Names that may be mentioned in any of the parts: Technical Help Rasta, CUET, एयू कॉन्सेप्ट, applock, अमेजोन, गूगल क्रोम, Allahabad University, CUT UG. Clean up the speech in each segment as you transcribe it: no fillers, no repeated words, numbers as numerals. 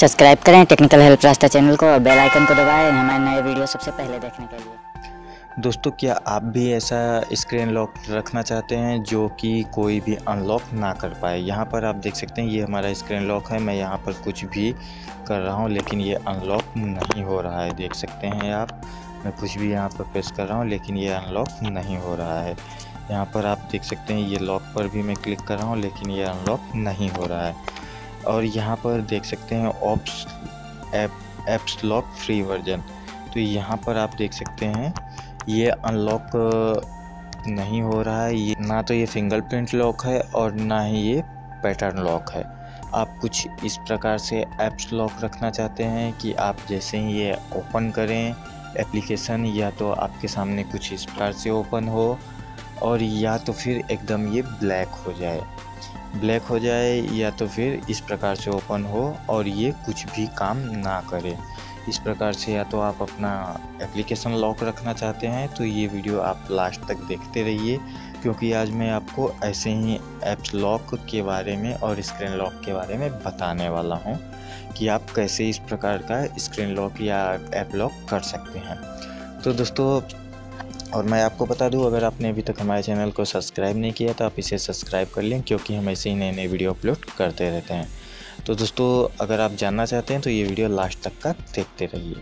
Subscribe करें technical help रास्ता channel को और बेल आइकन को दबाएं हमारे नए वीडियो सबसे पहले देखने के लिए। दोस्तों, क्या आप भी ऐसा स्क्रीन लॉक रखना चाहते हैं जो कि कोई भी अनलॉक ना कर पाए? यहाँ पर आप देख सकते हैं ये हमारा स्क्रीन लॉक है। मैं यहाँ पर कुछ भी कर रहा हूँ लेकिन ये अनलॉक नहीं हो रहा है। देख सकते हैं आप, मैं कुछ भी यहाँ पर प्रेस कर रहा हूँ लेकिन ये अनलॉक नहीं हो रहा है। यहाँ पर आप देख सकते हैं ये लॉक पर भी मैं क्लिक कर रहा हूँ लेकिन ये अनलॉक नहीं हो रहा है। और यहाँ पर देख सकते हैं oops apps lock free version, तो यहाँ पर आप देख सकते हैं ये अनलॉक नहीं हो रहा है। ये ना तो ये फिंगरप्रिंट लॉक है और ना ही ये पैटर्न लॉक है। आप कुछ इस प्रकार से एप्स लॉक रखना चाहते हैं कि आप जैसे ही ये ओपन करें एप्लीकेशन, या तो आपके सामने कुछ इस प्रकार से ओपन हो और या तो फिर एकदम ये ब्लैक हो जाए, या तो फिर इस प्रकार से ओपन हो और ये कुछ भी काम ना करे। इस प्रकार से या तो आप अपना एप्लीकेशन लॉक रखना चाहते हैं तो ये वीडियो आप लास्ट तक देखते रहिए, क्योंकि आज मैं आपको ऐसे ही एप्स लॉक के बारे में और स्क्रीन लॉक के बारे में बताने वाला हूँ कि आप कैसे इस प्रकार का स्क्रीन लॉक या ऐप लॉक कर सकते हैं। तो दोस्तों, और मैं आपको बता दूं, अगर आपने अभी तक हमारे चैनल को सब्सक्राइब नहीं किया तो आप इसे सब्सक्राइब कर लें, क्योंकि हम ऐसे ही नए नए वीडियो अपलोड करते रहते हैं। तो दोस्तों, अगर आप जानना चाहते हैं तो ये वीडियो लास्ट तक का देखते रहिए।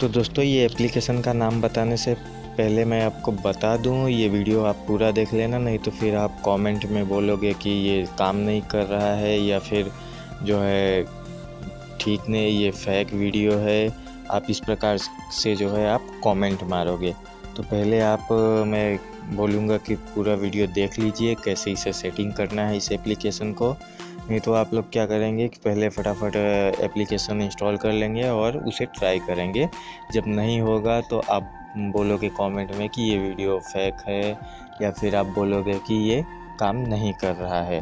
तो दोस्तों, ये एप्लीकेशन का नाम बताने से पहले मैं आपको बता दूं, ये वीडियो आप पूरा देख लेना, नहीं तो फिर आप कमेंट में बोलोगे कि ये काम नहीं कर रहा है या फिर जो है ठीक नहीं, ये फेक वीडियो है। आप इस प्रकार से जो है आप कमेंट मारोगे। तो पहले आप मैं बोलूँगा कि पूरा वीडियो देख लीजिए कैसे इसे सेटिंग करना है इस एप्लीकेशन को, नहीं तो आप लोग क्या करेंगे कि पहले फटाफट एप्लीकेशन इंस्टॉल कर लेंगे और उसे ट्राई करेंगे। जब नहीं होगा तो आप बोलोगे कमेंट में कि ये वीडियो फेक है, या फिर आप बोलोगे कि ये काम नहीं कर रहा है।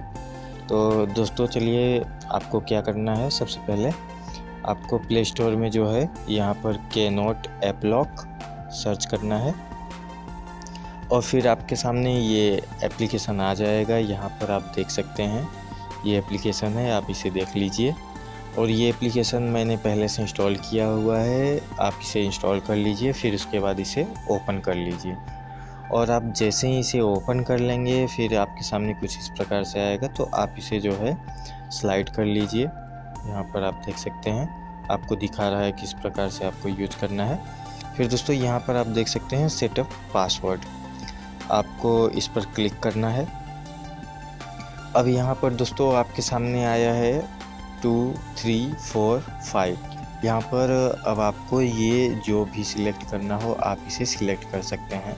तो दोस्तों, चलिए आपको क्या करना है, सबसे पहले आपको प्ले स्टोर में जो है यहाँ पर कीनोट ऐप लॉक सर्च करना है और फिर आपके सामने ये एप्लीकेशन आ जाएगा। यहाँ पर आप देख सकते हैं ये एप्लीकेशन है, आप इसे देख लीजिए। और ये एप्लीकेशन मैंने पहले से इंस्टॉल किया हुआ है, आप इसे इंस्टॉल कर लीजिए, फिर उसके बाद इसे ओपन कर लीजिए। और आप जैसे ही इसे ओपन कर लेंगे फिर आपके सामने कुछ इस प्रकार से आएगा, तो आप इसे जो है स्लाइड कर लीजिए। यहाँ पर आप देख सकते हैं आपको दिखा रहा है किस प्रकार से आपको यूज करना है। फिर दोस्तों, यहाँ पर आप देख सकते हैं सेटअप पासवर्ड, आपको इस पर क्लिक करना है। अब यहाँ पर दोस्तों आपके सामने आया है 2 3 4 5। यहाँ पर अब आपको ये जो भी सिलेक्ट करना हो आप इसे सिलेक्ट कर सकते हैं।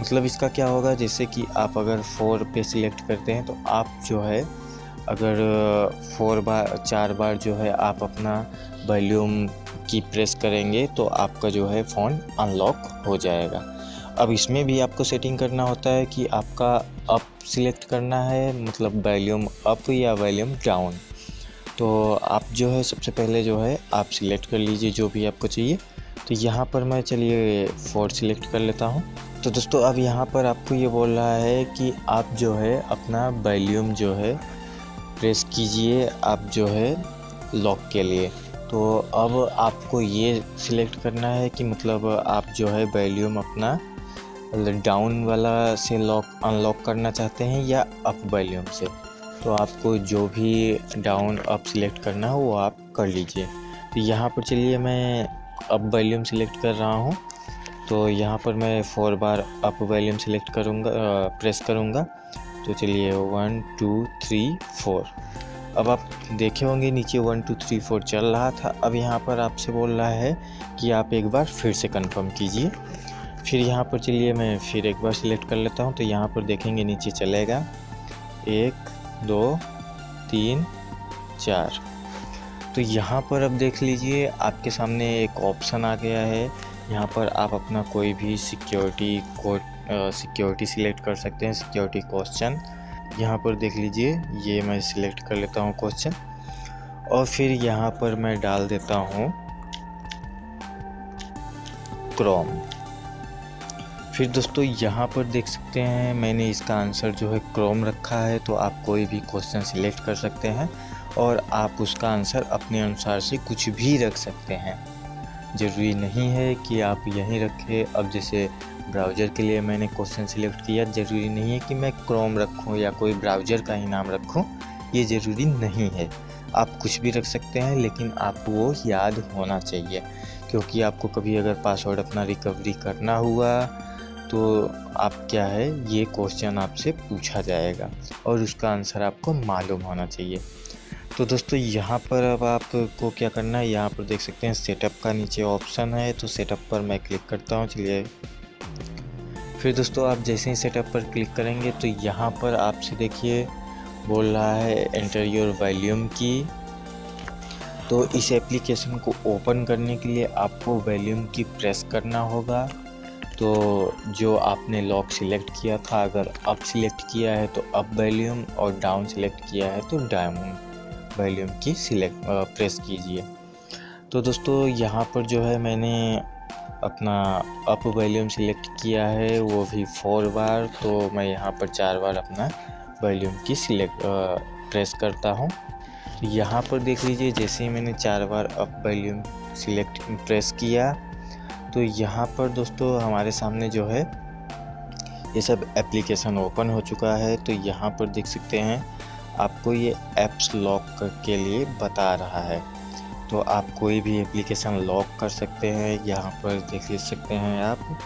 मतलब इसका क्या होगा, जैसे कि आप अगर 4 पे सिलेक्ट करते हैं तो आप जो है अगर 4 बार 4 बार जो है आप अपना वॉल्यूम की प्रेस करेंगे तो आपका जो है फ़ोन अनलॉक हो जाएगा। अब इसमें भी आपको सेटिंग करना होता है कि आपका अप सिलेक्ट करना है, मतलब वॉल्यूम अप या वॉल्यूम डाउन। तो आप जो है सबसे पहले जो है आप सिलेक्ट कर लीजिए जो भी आपको चाहिए। तो यहाँ पर मैं चलिए 4 सिलेक्ट कर लेता हूँ। तो दोस्तों, अब यहाँ पर आपको ये बोल रहा है कि आप जो है अपना वॉल्यूम जो है प्रेस कीजिए आप जो है लॉक के लिए। तो अब आपको ये सिलेक्ट करना है कि मतलब आप जो है वॉल्यूम अपना डाउन वाला से लॉक अनलॉक करना चाहते हैं या अप वॉल्यूम से। तो आपको जो भी डाउन अप सिलेक्ट करना हो वो आप कर लीजिए। तो यहाँ पर चलिए मैं अप वॉल्यूम सिलेक्ट कर रहा हूँ। तो यहाँ पर मैं 4 बार अप वॉल्यूम सिलेक्ट करूँगा, प्रेस करूँगा। तो चलिए 1 2 3 4। अब आप देखे होंगे नीचे 1 2 3 4 चल रहा था। अब यहाँ पर आपसे बोल रहा है कि आप एक बार फिर से कंफर्म कीजिए। फिर यहाँ पर चलिए मैं फिर एक बार सिलेक्ट कर लेता हूँ। तो यहाँ पर देखेंगे नीचे चलेगा 1 2 3 4। तो यहाँ पर अब देख लीजिए आपके सामने एक ऑप्शन आ गया है। यहाँ पर आप अपना कोई भी सिक्योरिटी सिलेक्ट कर सकते हैं, सिक्योरिटी क्वेश्चन। यहाँ पर देख लीजिए ये मैं सिलेक्ट कर लेता हूँ क्वेश्चन, और फिर यहाँ पर मैं डाल देता हूँ क्रोम। फिर दोस्तों यहाँ पर देख सकते हैं मैंने इसका आंसर जो है क्रोम रखा है, तो आप कोई भी क्वेश्चन सिलेक्ट कर सकते हैं और आप उसका आंसर अपने अनुसार से कुछ भी रख सकते हैं। ज़रूरी नहीं है कि आप यहीं रखें। अब जैसे ब्राउज़र के लिए मैंने क्वेश्चन सिलेक्ट किया, ज़रूरी नहीं है कि मैं क्रोम रखूँ या कोई ब्राउज़र का ही नाम रखूँ, ये ज़रूरी नहीं है। आप कुछ भी रख सकते हैं, लेकिन आपको वो याद होना चाहिए, क्योंकि आपको कभी अगर पासवर्ड अपना रिकवरी करना हुआ तो आप क्या है ये क्वेश्चन आपसे पूछा जाएगा और उसका आंसर आपको मालूम होना चाहिए। तो दोस्तों यहाँ पर अब आपको क्या करना है, यहाँ पर देख सकते हैं सेटअप का नीचे ऑप्शन है, तो सेटअप पर मैं क्लिक करता हूँ। चलिए फिर दोस्तों आप जैसे ही सेटअप पर क्लिक करेंगे तो यहाँ पर आपसे देखिए बोल रहा है एंटर योर वॉल्यूम की। तो इस एप्लीकेशन को ओपन करने के लिए आपको वॉल्यूम की प्रेस करना होगा। तो जो आपने लॉक सिलेक्ट किया था, अगर अप सिलेक्ट किया है तो अप वॉल्यूम और डाउन सिलेक्ट किया है तो डाउन वॉल्यूम की सिलेक्ट प्रेस कीजिए। तो दोस्तों यहाँ पर जो है मैंने अपना अप वॉल्यूम सिलेक्ट किया है, वो भी 4 बार। तो मैं यहाँ पर 4 बार अपना वॉल्यूम की सिलेक्ट प्रेस करता हूँ। तो यहाँ पर देख लीजिए जैसे ही मैंने 4 बार अप वॉल्यूम सिलेक्ट प्रेस किया तो यहाँ पर दोस्तों हमारे सामने जो है ये सब एप्लीकेशन ओपन हो चुका है। तो यहाँ पर देख सकते हैं आपको ये ऐप्स लॉक के लिए बता रहा है, तो आप कोई भी एप्लीकेशन लॉक कर सकते हैं, यहाँ पर देख सकते हैं आप।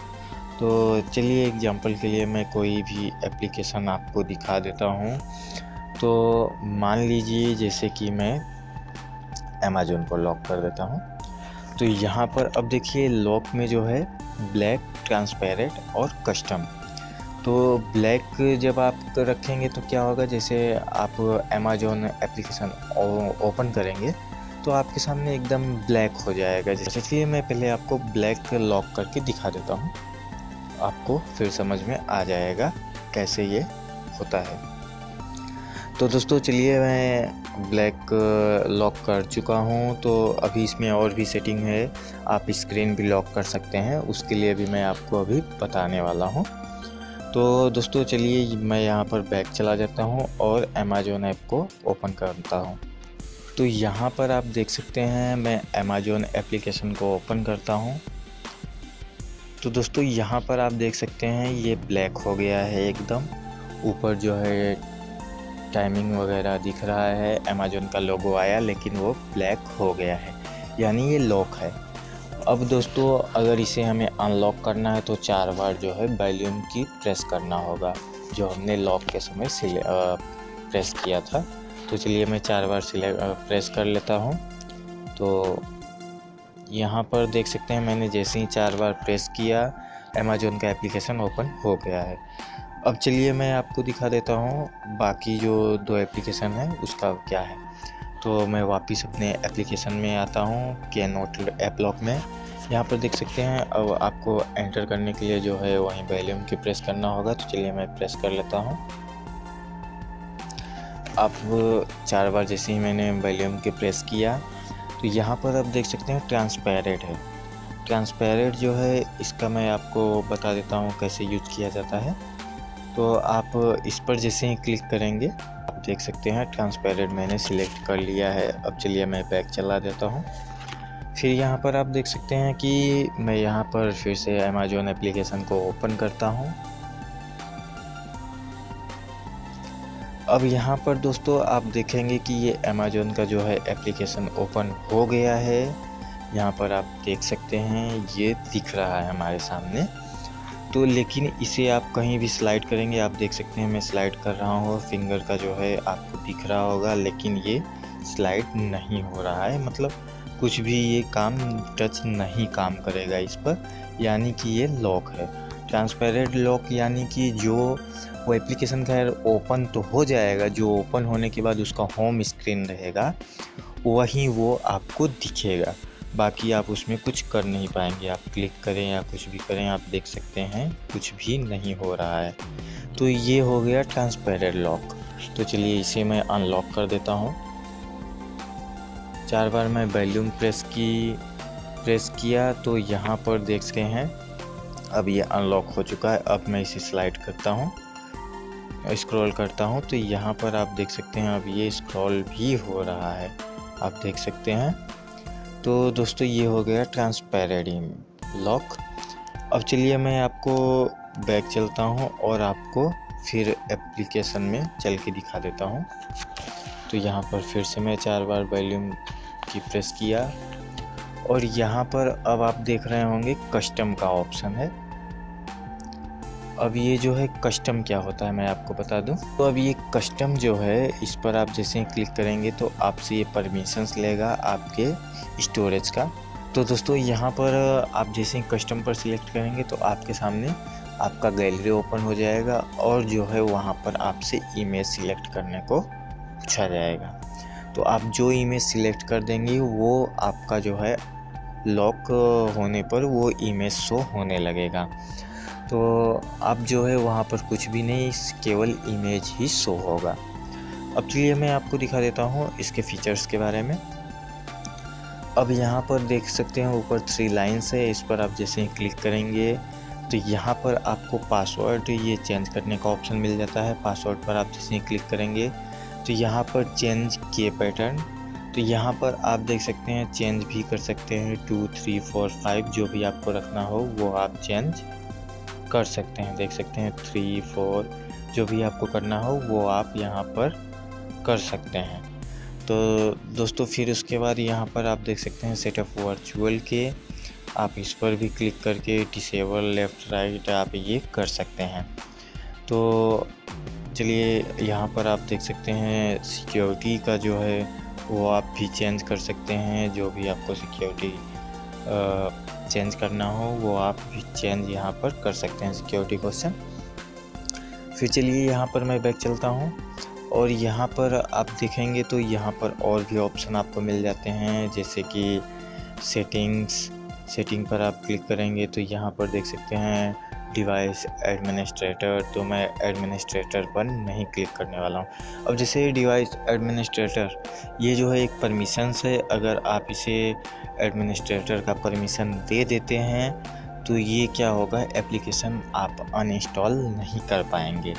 तो चलिए एग्जांपल के लिए मैं कोई भी एप्लीकेशन आपको दिखा देता हूँ। तो मान लीजिए जैसे कि मैं अमेजोन को लॉक कर देता हूँ। तो यहाँ पर अब देखिए लॉक में जो है ब्लैक, ट्रांसपेरेंट और कस्टम। तो ब्लैक जब आप रखेंगे तो क्या होगा, जैसे आप अमेजोन एप्लीकेशन ओपन करेंगे तो आपके सामने एकदम ब्लैक हो जाएगा। इसलिए मैं पहले आपको ब्लैक लॉक करके दिखा देता हूँ, आपको फिर समझ में आ जाएगा कैसे ये होता है। तो दोस्तों चलिए मैं ब्लैक लॉक कर चुका हूँ। तो अभी इसमें और भी सेटिंग है, आप स्क्रीन भी लॉक कर सकते हैं, उसके लिए भी मैं आपको अभी बताने वाला हूँ। तो दोस्तों चलिए मैं यहाँ पर बैक चला जाता हूँ और अमेजोन ऐप को ओपन करता हूँ। तो यहाँ पर आप देख सकते हैं मैं अमेजोन एप्लीकेशन को ओपन करता हूँ। तो दोस्तों यहाँ पर आप देख सकते हैं ये ब्लैक हो गया है एकदम, ऊपर जो है टाइमिंग वगैरह दिख रहा है, अमेजोन का लोगो आया लेकिन वो ब्लैक हो गया है, यानी ये लॉक है। अब दोस्तों अगर इसे हमें अनलॉक करना है तो 4 बार जो है वॉल्यूम की प्रेस करना होगा, जो हमने लॉक के समय प्रेस किया था। तो चलिए मैं 4 बार प्रेस कर लेता हूँ। तो यहाँ पर देख सकते हैं मैंने जैसे ही 4 बार प्रेस किया अमेजोन का एप्लीकेशन ओपन हो गया है। अब चलिए मैं आपको दिखा देता हूँ बाकी जो 2 एप्लीकेशन है उसका क्या है। तो मैं वापस अपने एप्लीकेशन में आता हूँ, कीनोट ऐप लॉक में। यहाँ पर देख सकते हैं अब आपको एंटर करने के लिए जो है वहीं वॉल्यूम की प्रेस करना होगा। तो चलिए मैं प्रेस कर लेता हूँ। अब 4 बार जैसे ही मैंने वॉल्यूम की प्रेस किया तो यहाँ पर आप देख सकते हैं ट्रांसपेरेंट है। ट्रांसपेरेंट जो है इसका मैं आपको बता देता हूँ कैसे यूज किया जाता है। तो आप इस पर जैसे ही क्लिक करेंगे आप देख सकते हैं ट्रांसपेरेंट मैंने सिलेक्ट कर लिया है। अब चलिए मैं बैक चला देता हूँ। फिर यहाँ पर आप देख सकते हैं कि मैं यहाँ पर फिर से अमेजोन एप्लीकेशन को ओपन करता हूँ। अब यहाँ पर दोस्तों आप देखेंगे कि ये अमेजोन का जो है एप्लीकेशन ओपन हो गया है। यहाँ पर आप देख सकते हैं ये दिख रहा है हमारे सामने। तो लेकिन इसे आप कहीं भी स्लाइड करेंगे, आप देख सकते हैं मैं स्लाइड कर रहा हूँ, फिंगर का जो है आपको दिख रहा होगा, लेकिन ये स्लाइड नहीं हो रहा है, मतलब कुछ भी ये काम टच नहीं काम करेगा इस पर, यानी कि ये लॉक है। ट्रांसपेरेंट लॉक यानी कि जो वो एप्लीकेशन खैर ओपन तो हो जाएगा, जो ओपन होने के बाद उसका होम स्क्रीन रहेगा वहीं वो आपको दिखेगा, बाकी आप उसमें कुछ कर नहीं पाएंगे। आप क्लिक करें या कुछ भी करें, आप देख सकते हैं कुछ भी नहीं हो रहा है। तो ये हो गया ट्रांसपेरेंट लॉक। तो चलिए इसे मैं अनलॉक कर देता हूँ। 4 बार मैं वॉल्यूम प्रेस किया तो यहाँ पर देखते हैं अब ये अनलॉक हो चुका है। अब मैं इसे स्लाइड करता हूँ, स्क्रॉल करता हूँ तो यहाँ पर आप देख सकते हैं अब ये स्क्रॉल भी हो रहा है, आप देख सकते हैं। तो दोस्तों ये हो गया ट्रांसपेरेंट लॉक। अब चलिए मैं आपको बैक चलता हूँ और आपको फिर एप्लीकेशन में चल के दिखा देता हूँ। तो यहाँ पर फिर से मैं 4 बार वॉल्यूम की प्रेस किया और यहाँ पर अब आप देख रहे होंगे कस्टम का ऑप्शन है। अब ये जो है कस्टम क्या होता है मैं आपको बता दूं। तो अब ये कस्टम जो है इस पर आप जैसे ही क्लिक करेंगे तो आपसे ये परमिशंस लेगा आपके स्टोरेज का। तो दोस्तों यहाँ पर आप जैसे ही कस्टम पर सिलेक्ट करेंगे तो आपके सामने आपका गैलरी ओपन हो जाएगा और जो है वहाँ पर आपसे इमेज सिलेक्ट करने को पूछा जाएगा। तो आप जो इमेज सिलेक्ट कर देंगे वो आपका जो है लॉक होने पर वो इमेज शो होने लगेगा। तो आप जो है वहाँ पर कुछ भी नहीं, केवल इमेज ही शो होगा। अब चलिए मैं आपको दिखा देता हूँ इसके फीचर्स के बारे में। अब यहाँ पर देख सकते हैं ऊपर 3 लाइन्स है, इस पर आप जैसे ही क्लिक करेंगे तो यहाँ पर आपको पासवर्ड ये चेंज करने का ऑप्शन मिल जाता है। पासवर्ड पर आप जैसे ही क्लिक करेंगे तो यहाँ पर चेंज किए पैटर्न, तो यहाँ पर आप देख सकते हैं चेंज भी कर सकते हैं 2, 3, 4, 5 जो भी आपको रखना हो वो आप चेंज कर सकते हैं। देख सकते हैं 3, 4 जो भी आपको करना हो वो आप यहाँ पर कर सकते हैं। तो दोस्तों फिर उसके बाद यहाँ पर आप देख सकते हैं सेटअप वर्चुअल के, आप इस पर भी क्लिक करके डिसेबल लेफ़्ट राइट आप ये कर सकते हैं। तो चलिए यहाँ पर आप देख सकते हैं सिक्योरिटी का जो है वो आप भी चेंज कर सकते हैं, जो भी आपको सिक्योरिटी चेंज करना हो वो आप भी चेंज यहाँ पर कर सकते हैं सिक्योरिटी क्वेश्चन। फिर चलिए यहाँ पर मैं बैक चलता हूँ और यहाँ पर आप देखेंगे तो यहाँ पर और भी ऑप्शन आपको मिल जाते हैं, जैसे कि सेटिंग्स। सेटिंग पर आप क्लिक करेंगे तो यहाँ पर देख सकते हैं डिवाइस एडमिनिस्ट्रेटर, तो मैं एडमिनिस्ट्रेटर पर नहीं क्लिक करने वाला हूँ। अब जैसे डिवाइस एडमिनिस्ट्रेटर ये जो है एक परमिशंस है, अगर आप इसे एडमिनिस्ट्रेटर का परमिशन दे देते हैं तो ये क्या होगा, एप्लीकेशन आप अनइंस्टॉल नहीं कर पाएंगे।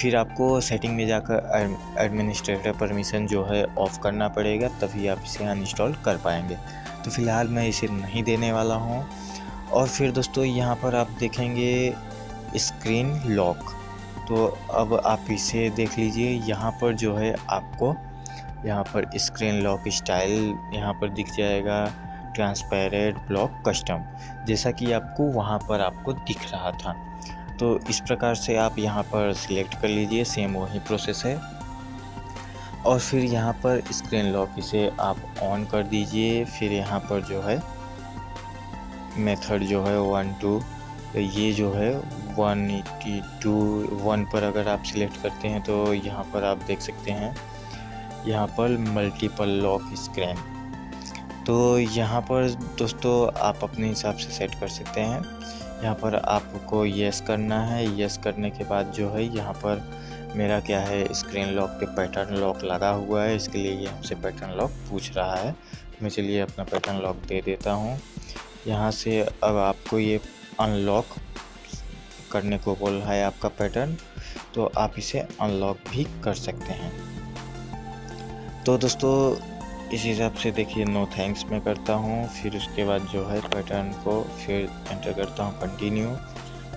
फिर आपको सेटिंग में जाकर एडमिनिस्ट्रेटर परमिशन जो है ऑफ़ करना पड़ेगा, तभी आप इसे अनइंस्टॉल कर पाएंगे। तो फ़िलहाल मैं इसे नहीं देने वाला हूँ। और फिर दोस्तों यहाँ पर आप देखेंगे स्क्रीन लॉक, तो अब आप इसे देख लीजिए। यहाँ पर जो है आपको यहाँ पर स्क्रीन लॉक स्टाइल यहाँ पर दिख जाएगा, ट्रांसपेरेंट लॉक कस्टम, जैसा कि आपको वहाँ पर आपको दिख रहा था। तो इस प्रकार से आप यहाँ पर सिलेक्ट कर लीजिए, सेम वही प्रोसेस है। और फिर यहाँ पर स्क्रीन लॉक इसे आप ऑन कर दीजिए। फिर यहाँ पर जो है मेथड जो है 1, 2 ये जो है 182 1 पर अगर आप सिलेक्ट करते हैं तो यहाँ पर आप देख सकते हैं यहाँ पर मल्टीपल लॉक स्क्रीन। तो यहाँ पर दोस्तों आप अपने हिसाब से सेट कर सकते हैं। यहाँ पर आपको येस करना है, येस करने के बाद जो है यहाँ पर मेरा क्या है स्क्रीन लॉक पे पैटर्न लॉक लगा हुआ है, इसके लिए ये हमसे पैटर्न लॉक पूछ रहा है। मैं चलिए अपना पैटर्न लॉक दे देता हूँ यहाँ से। अब आपको ये अनलॉक करने को बोल रहा है आपका पैटर्न, तो आप इसे अनलॉक भी कर सकते हैं। तो दोस्तों इस हिसाब से देखिए नो थैंक्स मैं करता हूँ, फिर उसके बाद जो है पैटर्न को फिर एंटर करता हूँ कंटिन्यू,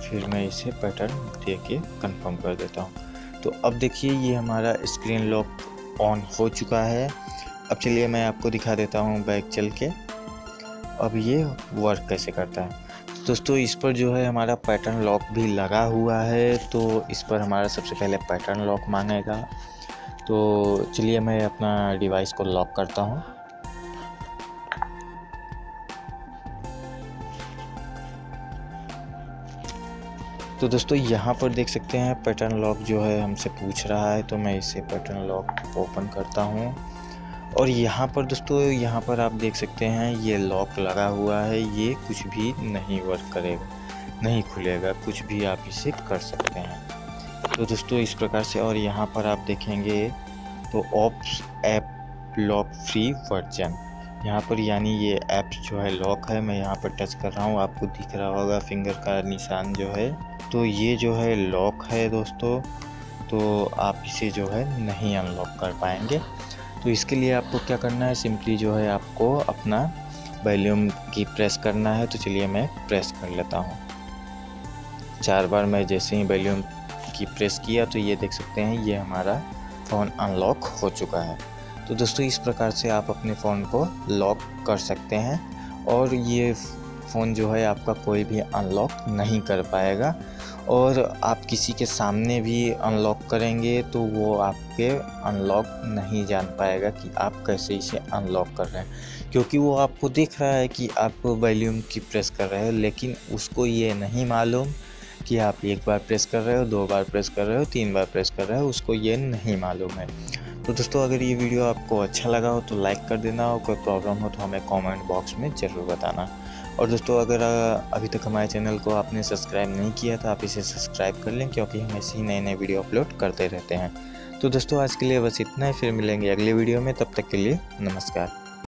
फिर मैं इसे पैटर्न दे के कन्फर्म कर देता हूँ। तो अब देखिए ये हमारा स्क्रीन लॉक ऑन हो चुका है। अब चलिए मैं आपको दिखा देता हूँ बैक चल के अब ये वर्क कैसे करता है। तो दोस्तों इस पर जो है हमारा पैटर्न लॉक भी लगा हुआ है, तो इस पर हमारा सबसे पहले पैटर्न लॉक मांगेगा। तो चलिए मैं अपना डिवाइस को लॉक करता हूँ। तो दोस्तों यहाँ पर देख सकते हैं पैटर्न लॉक जो है हमसे पूछ रहा है, तो मैं इसे पैटर्न लॉक ओपन करता हूँ। और यहाँ पर दोस्तों यहाँ पर आप देख सकते हैं ये लॉक लगा हुआ है, ये कुछ भी नहीं वर्क करेगा, नहीं खुलेगा, कुछ भी आप इसे कर सकते हैं। तो दोस्तों इस प्रकार से, और यहाँ पर आप देखेंगे तो ops app lock free version यहाँ पर यानी ये ऐप जो है लॉक है। मैं यहाँ पर टच कर रहा हूँ, आपको दिख रहा होगा फिंगर का निशान जो है, तो ये जो है लॉक है दोस्तों, तो आप इसे जो है नहीं अनलॉक कर पाएंगे। तो इसके लिए आपको क्या करना है, सिंपली जो है आपको अपना वॉल्यूम की प्रेस करना है। तो चलिए मैं प्रेस कर लेता हूँ 4 बार। मैं जैसे ही वॉल्यूम की प्रेस किया तो ये देख सकते हैं ये हमारा फ़ोन अनलॉक हो चुका है। तो दोस्तों इस प्रकार से आप अपने फ़ोन को लॉक कर सकते हैं और ये फ़ोन जो है आपका कोई भी अनलॉक नहीं कर पाएगा। और आप किसी के सामने भी अनलॉक करेंगे तो वो आपके अनलॉक नहीं जान पाएगा कि आप कैसे इसे अनलॉक कर रहे हैं, क्योंकि वो आपको देख रहा है कि आप वॉल्यूम की प्रेस कर रहे हो, लेकिन उसको ये नहीं मालूम कि आप 1 बार प्रेस कर रहे हो, 2 बार प्रेस कर रहे हो, 3 बार प्रेस कर रहे हो, उसको ये नहीं मालूम है। तो दोस्तों अगर ये वीडियो आपको अच्छा लगा हो तो लाइक कर देना, और कोई प्रॉब्लम हो तो हमें कमेंट बॉक्स में ज़रूर बताना। और दोस्तों अगर अभी तक हमारे चैनल को आपने सब्सक्राइब नहीं किया तो आप इसे सब्सक्राइब कर लें, क्योंकि हम ऐसे ही नए नए वीडियो अपलोड करते रहते हैं। तो दोस्तों आज के लिए बस इतना ही, फिर मिलेंगे अगले वीडियो में, तब तक के लिए नमस्कार।